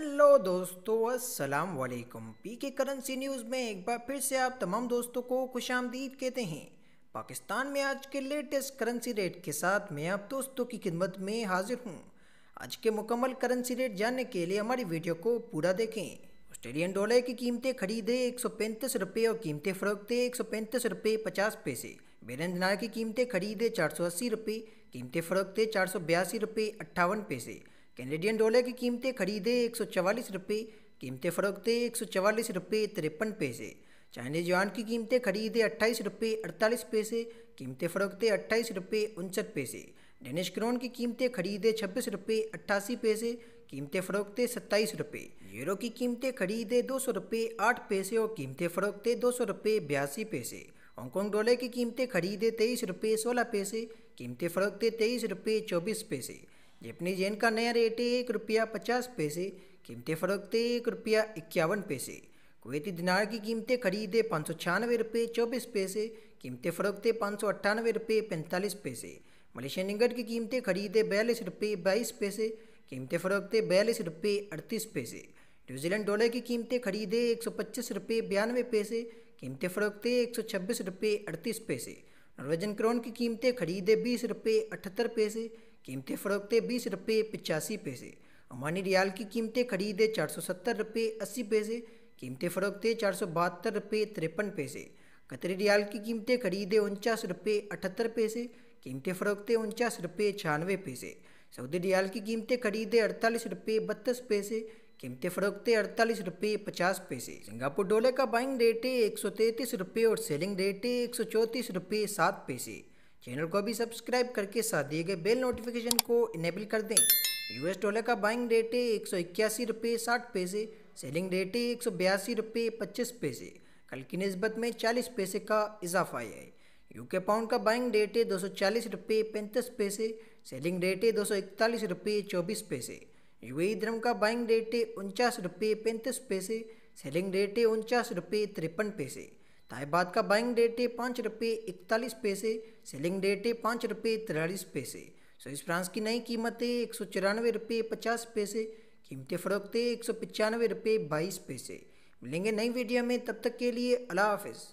Hello दोस्तों, अस्सलाम वालेकुम। पीके करेंसी न्यूज़ में एक बार फिर से आप तमाम दोस्तों को खुशामदीद कहते हैं। पाकिस्तान में आज के लेटेस्ट करेंसी रेट के साथ मैं आप दोस्तों की खिदमत में हाजिर हूं। आज के मुकम्मल करेंसी रेट जानने के लिए हमारी वीडियो को पूरा देखें। ऑस्ट्रेलियन डॉलर की कीमतें खरीदे 135 रुपये और कीमतें फ़रोख्ते 135 रुपये 50 पैसे। बैलेंस दिनार की कीमतें खरीदे 480 रुपये, कीमतें फ़रोख्ते 482 रुपये 58 पैसे। कैनेडियन डॉलर की कीमतें खरीदे 144 रुपये, कीमतें फ़रोख्ते 144 रुपये 53 पैसे। चाइनीज़ युआन की कीमतें खरीदे 28 रुपये 48 पैसे, कीमतें फ़रोख्ते 28 रुपये 59 पैसे। डेनिश क्रोन की कीमतें खरीदे 26 रुपये 88 पैसे, कीमतें फ़रोख्ते 27 रुपये। यूरो की कीमतें खरीदे 200 रुपये 8 पैसे और कीमतें फ़रोख्ते 200 रुपये 82 पैसे। हांगकॉन्ग डॉलर की कीमतें खरीदे 23 रुपये 16 पैसे, कीमतें फ़रोख्ते 23 रुपये 24 पैसे। जापानी येन का नया रेट है 1 रुपया 50 पैसे, कीमतें फ़रोख्ते 1 रुपया 51 पैसे। कुवैती दिनार की कीमतें खरीदे 596 रुपये 24 पैसे, कीमतें फ़रोख्ते 598 रुपये 45 पैसे। मलेशियन रिंगट की कीमतें खरीदे 42 रुपये 22 पैसे, कीमतें फ़रोख्ते 42 रुपये 38 पैसे। न्यूजीलैंड डॉलर की कीमतें खरीदे 125 रुपये 92 पैसे, कीमतें फ़रोख्ते 126 रुपये 38 पैसे। नॉर्वेजन क्रोन की कीमतें खरीदे 20 रुपये 78 पैसे, कीमतें फ़रोख्ते 20 रुपये 85 पैसे। ओमानी रियाल की कीमतें खरीदे 470 रुपये 80 पैसे, कीमतें फ़रोख्ते 472 रुपये 53 पैसे। कतरी रियाल की कीमतें खरीदे 49 रुपये 78 पैसे, कीमतें फ़रोख्ते 49 रुपये 96 पैसे। सऊदी रियाल की कीमतें खरीदे 48 रुपये 32 पैसे, कीमतें फ़रोख्ते 48 रुपये 50 पैसे। सिंगापुर डॉलर का बाइंग रेट है 133 रुपये और सेलिंग रेट है 134 रुपये 7 पैसे। चैनल को भी सब्सक्राइब करके साथ दिए गए बेल नोटिफिकेशन को इनेबल कर दें। यूएस डॉलर का बाइंग रेट है 181 रुपये 60 पैसे, सेलिंग रेट है 182 रुपये 25 पैसे। कल की नस्बत में 40 पैसे का इजाफा है। यूके पाउंड का बाइंग रेट है 240 रुपये 35 पैसे, सेलिंग रेट है 241 रुपये 24 पैसे। यूएई दिरहम का बाइंग रेट है 49 रुपये 35 पैसे, सेलिंग रेट है 49 रुपये 53 पैसे। थाई बात का बाइंग रेट है 5 रुपये 41 पैसे, सेलिंग रेट है 5 रुपये 43 पैसे। स्विस फ्रांस की नई कीमत है 194 रुपये 50 पैसे, कीमतें फ़रोख्ते 195 रुपये 22 पैसे। मिलेंगे नई वीडियो में, तब तक के लिए अल्लाह हाफिज़।